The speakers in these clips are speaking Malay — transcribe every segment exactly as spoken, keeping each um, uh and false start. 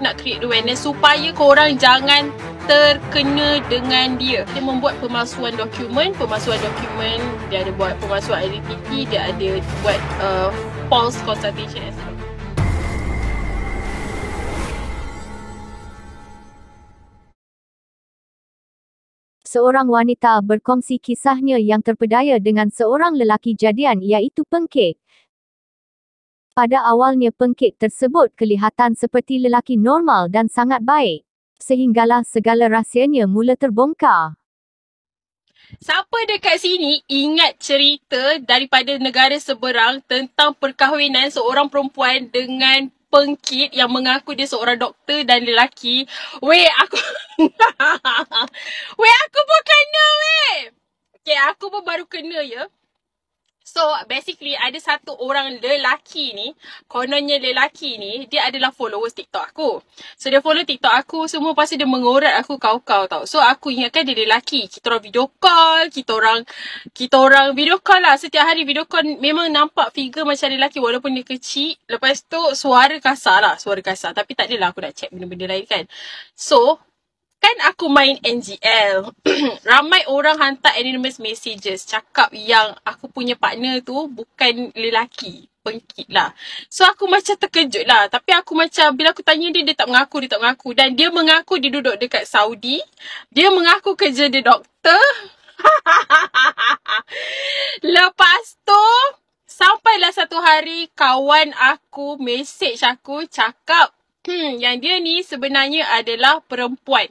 aku nak create awareness supaya korang jangan terkena dengan dia. Dia membuat pemalsuan dokumen, pemalsuan dokumen, dia ada buat pemalsuan identiti, dia ada buat uh, false consultation as well. Seorang wanita berkongsi kisahnya yang terpedaya dengan seorang lelaki jadian iaitu pengkek. Pada awalnya pengkek tersebut kelihatan seperti lelaki normal dan sangat baik. Sehinggalah segala rahsianya mula terbongkar. Siapa dekat sini ingat cerita daripada negara seberang tentang perkahwinan seorang perempuan dengan pengkit yang mengaku dia seorang doktor dan lelaki? Weh aku Weh aku pun kena weh. Okay, aku pun baru kena ya. So basically ada satu orang lelaki ni, kononnya lelaki ni dia adalah followers TikTok aku. So dia follow TikTok aku semua, pasal dia mengorat aku kau-kau tau. So aku ingatkan dia lelaki. Kita orang video call, kita orang kita orang video call lah setiap hari video call, memang nampak figure macam lelaki walaupun dia kecil. Lepas tu suara kasar lah, suara kasar. Tapi tak adalah aku nak check benda-benda lain kan. So kan aku main N G L, ramai orang hantar anonymous messages cakap yang aku punya partner tu bukan lelaki, pengkit lah. So aku macam terkejut lah. Tapi aku macam bila aku tanya dia, dia tak mengaku, dia tak mengaku. Dan dia mengaku dia duduk dekat Saudi, dia mengaku kerja dia doktor. Lepas tu sampailah satu hari kawan aku message aku cakap hmm, yang dia ni sebenarnya adalah perempuan.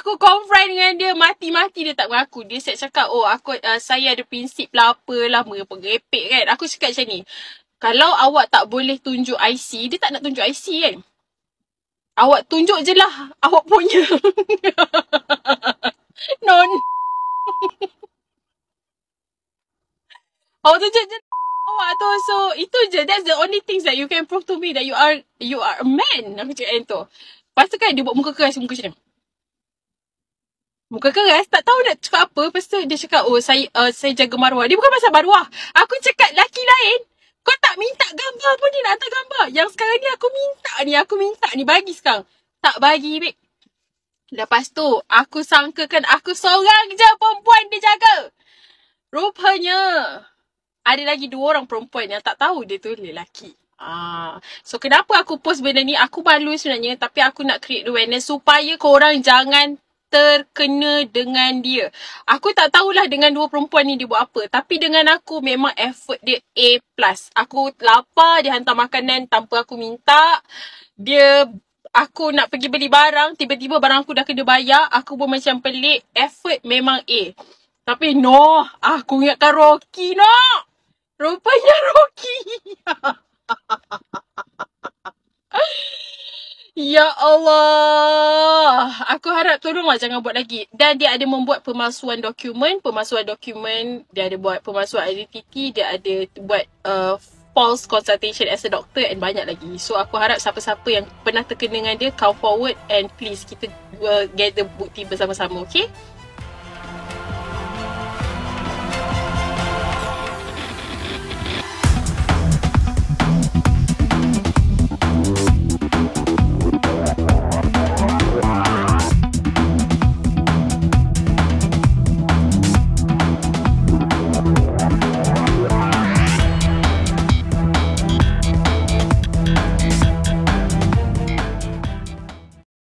Aku confront dengan dia, mati-mati dia tak mengaku. Dia set cakap, oh aku uh, saya ada prinsip lah apalah, merepek kan. Aku cakap macam ni, kalau awak tak boleh tunjuk I C, dia tak nak tunjuk I C kan. Awak tunjuk je lah awak punya. Non. Awak tunjuk je awak tu. So itu je, that's the only things that you can prove to me that you are you are a man. Aku cakap macam tu. Lepas tu kan dia buat muka keras, muka macam ni. Muka keras, tak tahu nak cakap apa. Lepas tu dia cakap, oh saya uh, saya jaga maruah. Dia bukan pasal maruah. Aku cakap laki lain, kau tak minta gambar pun dia nak hantar gambar. Yang sekarang ni aku minta ni, aku minta ni, bagi sekarang. Tak bagi, babe. Lepas tu, aku sangkakan aku seorang je perempuan dia jaga. Rupanya, ada lagi dua orang perempuan yang tak tahu dia tu lelaki. Ah, so kenapa aku post benda ni? Aku malu sebenarnya, tapi aku nak create awareness supaya korang jangan terkena dengan dia. Aku tak tahulah dengan dua perempuan ni dia buat apa. Tapi dengan aku memang effort dia A plus. Aku lapar, dia hantar makanan tanpa aku minta. Dia, aku nak pergi beli barang, tiba-tiba barang aku dah kena bayar. Aku pun macam pelik. Effort memang A. Tapi no, aku ingatkan Rocky no. Rupanya Rocky. Ya Allah, aku harap tolonglah jangan buat lagi. Dan dia ada membuat pemalsuan dokumen, pemalsuan dokumen, dia ada buat pemalsuan identiti, dia ada buat uh, false consultation as a doctor and banyak lagi. So aku harap siapa-siapa yang pernah terkena dengan dia, come forward and please kita uh, gather bukti bersama-sama, okay?